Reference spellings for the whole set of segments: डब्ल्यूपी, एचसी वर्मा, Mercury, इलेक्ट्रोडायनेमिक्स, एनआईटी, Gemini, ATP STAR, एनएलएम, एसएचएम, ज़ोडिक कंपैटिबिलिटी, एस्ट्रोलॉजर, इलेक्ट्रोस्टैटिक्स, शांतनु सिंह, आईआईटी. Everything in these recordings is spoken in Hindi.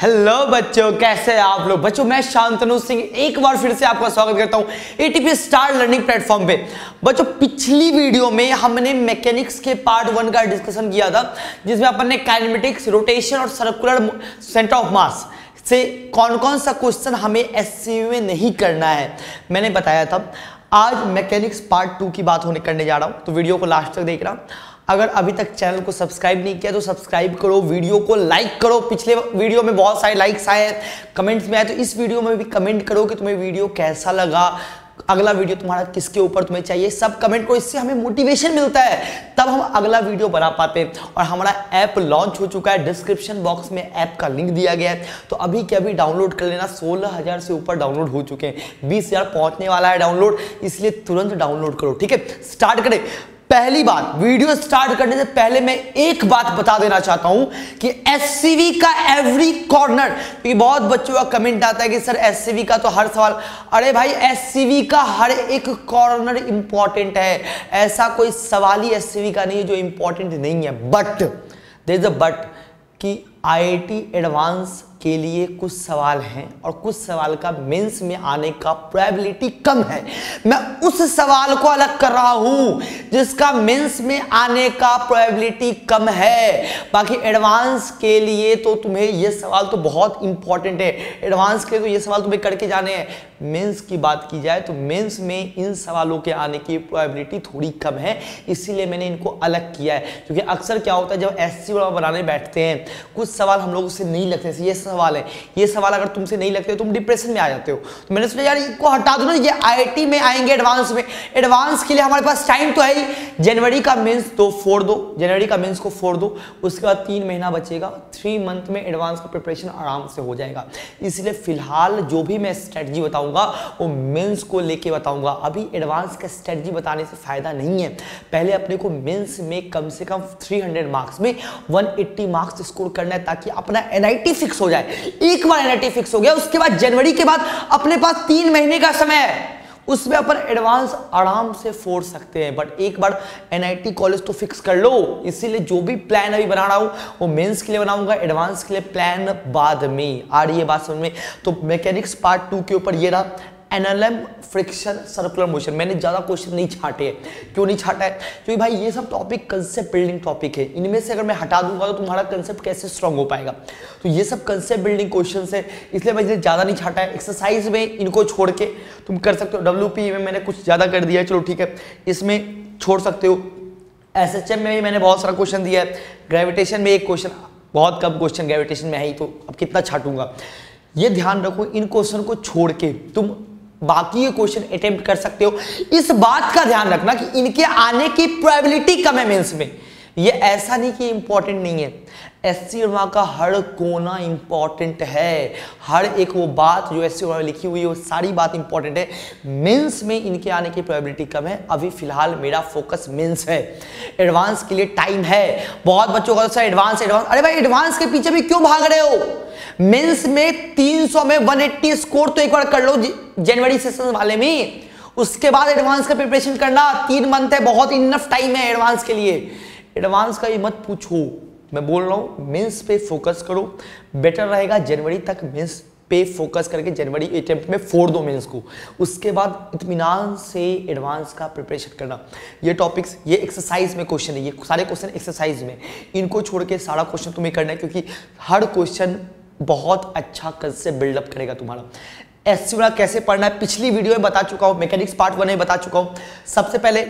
हेलो बच्चों, कैसे हैं आप लोग। बच्चों मैं शांतनु सिंह एक बार फिर से आपका स्वागत करता हूं एटीपी स्टार लर्निंग प्लेटफॉर्म पे। बच्चों पिछली वीडियो में हमने मैकेनिक्स के पार्ट वन का डिस्कशन किया था, जिसमें अपन ने काइनेमेटिक्स, रोटेशन और सर्कुलर सेंटर ऑफ मास से कौन कौन सा क्वेश्चन हमें एससीवी में नहीं करना है मैंने बताया था। आज मैकेनिक्स पार्ट टू की बात करने जा रहा हूँ, तो वीडियो को लास्ट तक देख रहा हूँ। अगर अभी तक चैनल को सब्सक्राइब नहीं किया तो सब्सक्राइब करो, वीडियो को लाइक करो। पिछले वीडियो में बहुत सारे लाइक्स आए, कमेंट्स में आए, तो इस वीडियो में भी कमेंट करो कि तुम्हें वीडियो कैसा लगा, अगला वीडियो तुम्हारा किसके ऊपर तुम्हें चाहिए, सब कमेंट करो। इससे हमें मोटिवेशन मिलता है, तब हम अगला वीडियो बना पाते हैं। और हमारा ऐप लॉन्च हो चुका है, डिस्क्रिप्शन बॉक्स में ऐप का लिंक दिया गया है, तो अभी के अभी डाउनलोड कर लेना। 16,000 से ऊपर डाउनलोड हो चुके हैं, 20,000 पहुंचने वाला है डाउनलोड, इसलिए तुरंत डाउनलोड करो। ठीक है, स्टार्ट करें। पहली बात, वीडियो स्टार्ट करने से पहले मैं एक बात बता देना चाहता हूं कि एससीवी का एवरी कॉर्नर, क्योंकि बहुत बच्चों का कमेंट आता है कि सर एससीवी का तो हर सवाल, अरे भाई एससीवी का हर एक कॉर्नर इंपॉर्टेंट है। ऐसा कोई सवाल ही एससीवी का नहीं है जो इंपॉर्टेंट नहीं है। But there is a but कि आईआईटी एडवांस के लिए कुछ सवाल हैं और कुछ सवाल का मेंस में आने का प्रोबेबिलिटी कम है। मैं उस सवाल को अलग कर रहा हूं जिसका मेंस में आने का प्रोबेबिलिटी कम है। बाकी एडवांस के लिए तो तुम्हें ये सवाल तो बहुत इंपॉर्टेंट है, एडवांस के तो ये सवाल तुम्हें करके जाने हैं। मेंस की बात की जाए तो मेंस में इन सवालों के आने की प्रोबेबिलिटी थोड़ी कम है, इसीलिए मैंने इनको अलग किया है। क्योंकि अक्सर क्या होता है, जब एससी बनाने बैठते हैं कुछ सवाल हम लोगों से नहीं लगते, ये सवाल है, ये सवाल अगर तुमसे नहीं लगते तुम डिप्रेशन में आ जाते हो, तो मैंने सोचा यार इनको हटा दो ना, ये आईआईटी में आएंगे एडवांस में। एडवांस के लिए हमारे पास टाइम तो है ही, जनवरी का मेंस तो फोड़ दो, जनवरी का मेंस को फोड़ दो, उसके बाद 3 महीना बचेगा, 3 मंथ में एडवांस का प्रिपरेशन आराम से हो जाएगा। इसलिए फिलहाल जो भी मैं स्ट्रेटजी बताऊंगा वो मेंस को लेके बताऊंगा, अभी एडवांस का स्ट्रेटजी बताने से फायदा नहीं है। पहले अपने को मेंस में कम से कम 300 मार्क्स में 180 मार्क्स स्कोर करना है, ताकि अपना एनआईटी फिक्स हो जाए। एक बार एनआईटी फिक्स हो गया, उसके बाद जनवरी के बाद अपने पास 3 महीने का समय है, उसमें अपन एडवांस आराम से फोड़ सकते हैं। बट एक बार एनआईटी कॉलेज तो फिक्स कर लो। इसीलिए जो भी प्लान अभी बना रहा हूँ वो मेंस के लिए बनाऊंगा, एडवांस के लिए प्लान बाद में। आ रही है बात समझ में? तो मैकेनिक्स पार्ट टू के ऊपर ये रहा एनएलएम, फ्रिक्शन, सर्कुलर मोशन। मैंने ज़्यादा क्वेश्चन नहीं छाटे हैं। क्यों नहीं छाटा है? क्योंकि भाई ये सब टॉपिक कंसेप्ट बिल्डिंग टॉपिक है, इनमें से अगर मैं हटा दूंगा तो तुम्हारा कंसेप्ट कैसे स्ट्रांग हो पाएगा। तो ये सब कंसेप्ट बिल्डिंग क्वेश्चन है, इसलिए मैंने ज़्यादा नहीं छाटा है। एक्सरसाइज में इनको छोड़ के तुम कर सकते हो, डब्ल्यूपी में मैंने कुछ ज़्यादा कर दिया है, चलो ठीक है, इसमें छोड़ सकते हो। एसएचएम में भी मैंने बहुत सारा क्वेश्चन दिया है, ग्रेविटेशन में एक क्वेश्चन, बहुत कम क्वेश्चन ग्रेविटेशन में है ही, तो अब कितना छाटूंगा। ये ध्यान रखो, इन क्वेश्चन को छोड़ के तुम बाकी ये क्वेश्चन अटेम्प्ट कर सकते हो। इस बात का ध्यान रखना कि इनके आने की प्रोबेबिलिटी कम है मेंस में। ये ऐसा नहीं कि इंपॉर्टेंट नहीं है, एचसी वर्मा का हर कोना इंपॉर्टेंट है, हर एक वो बात जो एचसी वर्मा में लिखी हुई है वो सारी बात इंपॉर्टेंट है। मेंस में इनके आने की प्रोबेबिलिटी कम है। अभी फिलहाल मेरा फोकस मेंस है, एडवांस के लिए टाइम है। बहुत बच्चों का सर एडवांस एडवांस, अरे भाई एडवांस के पीछे भी क्यों भाग रहे हो? मेंस में 300 में 180 स्कोर तो एक बार कर लो जनवरी सेशन वाले में, उसके बाद एडवांस का प्रिपरेशन करना। 3 मंथ है, बहुत इनफ टाइम है एडवांस के लिए। एडवांस का ये मत पूछो, मैं बोल रहा हूँ मेंस पे फोकस करो, बेटर रहेगा। जनवरी तक मेंस पे फोकस करके जनवरी अटेम्प्ट में फोड़ दो मेंस को, उसके बाद इत्मीनान से एडवांस का प्रिपरेशन करना। ये टॉपिक्स, ये एक्सरसाइज में क्वेश्चन है, ये सारे क्वेश्चन एक्सरसाइज में, इनको छोड़ के सारा क्वेश्चन तुम्हें करना है, क्योंकि हर क्वेश्चन बहुत अच्छा कंसेप्ट बिल्डअप करेगा तुम्हारा। एससी वर्मा कैसे पढ़ना है पिछली वीडियो में बता चुका हूँ, मैकेनिक्स पार्ट वन में बता चुका हूँ। सबसे पहले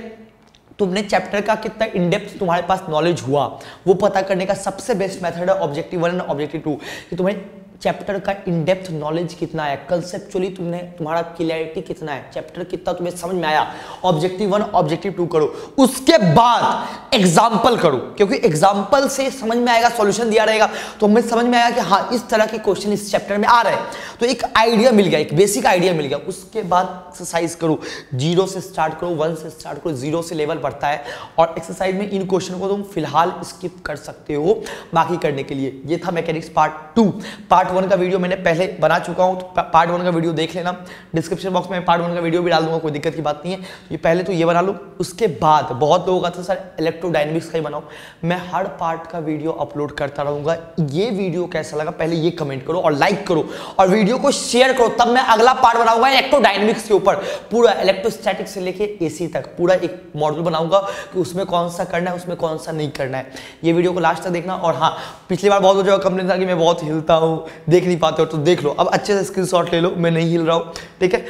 तुमने चैप्टर का कितना इनडेप्थ तुम्हारे पास नॉलेज हुआ वो पता करने का सबसे बेस्ट मेथड है ऑब्जेक्टिव 1 एंड ऑब्जेक्टिव 2, कि तुम्हें चैप्टर का इनडेप्थ नॉलेज कितना है, कंसेप्चुअली तुमने तुम्हारा क्लियरिटी कितना है, चैप्टर कितना तुम्हें समझ में आया। ऑब्जेक्टिव 1 ऑब्जेक्टिव 2 करो, उसके बाद एग्जाम्पल करो, क्योंकि एग्जाम्पल से समझ में आएगा, सॉल्यूशन दिया रहेगा तो हमें समझ में आएगा कि हाँ इस तरह के क्वेश्चन इस चैप्टर में आ रहे हैं, तो एक आइडिया मिल गया, एक बेसिक आइडिया मिल गया। उसके बाद एक्सरसाइज करो, 0 से स्टार्ट करो, 1 से स्टार्ट करो, 0 से लेवल बढ़ता है। और एक्सरसाइज में इन क्वेश्चन को तुम फिलहाल स्किप कर सकते हो बाकी करने के लिए। ये था मैकेनिक्स पार्ट 2। पार्ट पार्ट 1 का वीडियो मैंने पहले बना चुका हूँ, तो पार्ट 1 का वीडियो देख लेना। डिस्क्रिप्शन बॉक्स में पार्ट 1 का वीडियो भी डाल दूंगा, कोई दिक्कत की बात नहीं है। ये पहले तो ये बना लो, उसके बाद बहुत लोगों का था सर इलेक्ट्रोडायनेमिक्स का ही बनाओ। मैं हर पार्ट का वीडियो अपलोड करता रहूँगा। ये वीडियो कैसा लगा पहले ये कमेंट करो और लाइक करो और वीडियो को शेयर करो, तब मैं अगला पार्ट बनाऊंगा इलेक्ट्रोडायनेमिक्स के ऊपर। पूरा इलेक्ट्रोस्टैटिक्स से लेके एसी तक पूरा एक मॉडल बनाऊंगा कि उसमें कौन सा करना है, उसमें कौन सा नहीं करना है। ये वीडियो को लास्ट तक देखना। और हाँ, पिछली बार बहुत हो जाएगा कंप्लेन था कि मैं बहुत हिलता हूँ, देख नहीं पाते हो, तो देख लो, अब अच्छे से स्क्रीनशॉट ले लो, मैं नहीं हिल रहा हूँ, ठीक है।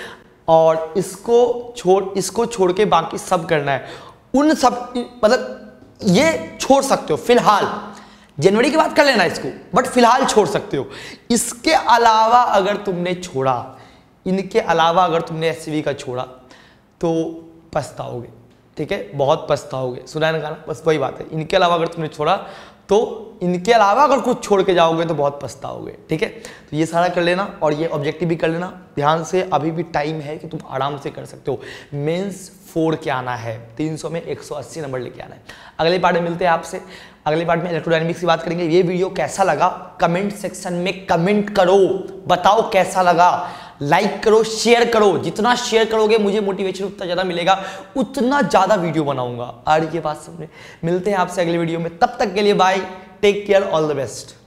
और इसको छोड़ के बाकी सब करना है, उन सब मतलब ये छोड़ सकते हो फिलहाल, जनवरी के बाद कर लेना इसको, बट फिलहाल छोड़ सकते हो। इसके अलावा अगर तुमने छोड़ा, इनके अलावा अगर तुमने एससीवी का छोड़ा तो पछताओगे, ठीक है, बहुत पछताओगे। सुना है ना गाना, बस वही बात है। इनके अलावा अगर तुमने छोड़ा तो, इनके अलावा अगर कुछ छोड़ के जाओगे तो बहुत पछताओगे, ठीक है। तो ये सारा कर लेना और ये ऑब्जेक्टिव भी कर लेना ध्यान से। अभी भी टाइम है कि तुम आराम से कर सकते हो। मेंस 4 के आना है, 300 में 180 नंबर लेके आना है। अगले पार्ट में मिलते हैं आपसे, अगले पार्ट में इलेक्ट्रोडायनेमिक्स की बात करेंगे। ये वीडियो कैसा लगा कमेंट सेक्शन में कमेंट करो, बताओ कैसा लगा, लाइक करो, शेयर करो। जितना शेयर करोगे मुझे मोटिवेशन उतना ज़्यादा मिलेगा, उतना ज़्यादा वीडियो बनाऊंगा। और ये बात सबने, मिलते हैं आपसे अगले वीडियो में, तब तक के लिए bye, take care, all the best.